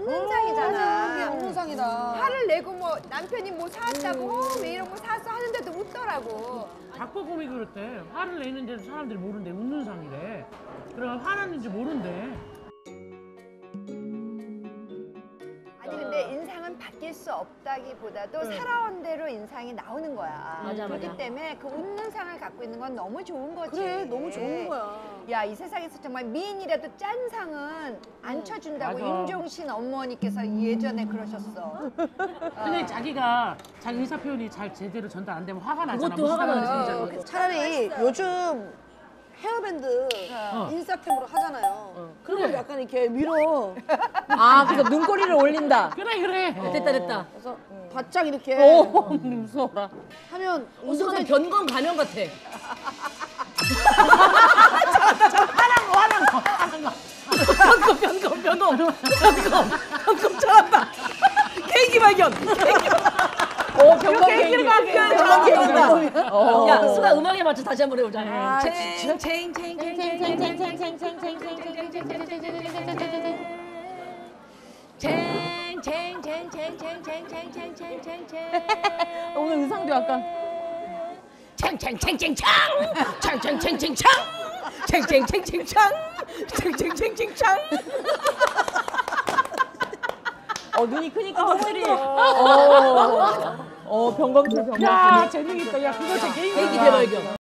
상이잖아. 업무상이다. 화를 내고 뭐 남편이 뭐 사왔다고 왜 이런 거 사왔어 하는데도 웃더라고. 박보검이 그렇대. 화를 내는데도 사람들이 모른대. 웃는 상이래. 그러면 화났는지 모른대. 아니 근데 인상은 바뀔 수 없다기보다도 살아온 대로 인상이 나오는 거야. 맞아, 그렇기 맞아. 때문에 그 웃는 상을 갖고 있는 건 너무 좋은 거지. 그래 너무 좋은 거야. 야, 이 세상에서 정말 미인이라도 짠 상은 안 쳐준다고 맞아. 임종신 어머니께서 예전에 그러셨어. 근데 자기가 자기 의사 표현이 잘 제대로 전달 안 되면 화가 나잖아. 그것도 화가 나지. 차라리 요즘 헤어밴드 인싸템으로 하잖아요. 그런 걸 약간 이렇게 위로. 아, 그래서 눈꼬리를 올린다. 그래, 그래. 됐다, 됐다. 그래서 바짝 이렇게. 오, 무서워라. 하면 무슨 변건 가면 같아. 변검 잘한다. 계기 발견. 계기를 발견. 야, 수가 음악에 맞춰 다시 한번 해보자. 오늘 의상도 약간 챙챙챙챙챙 챙챙챙챙창! 챙챙챙챙창! 눈이 크니까 허물이. 병검술. 야, 재능있다. 야, 그거 제 개인 대발견.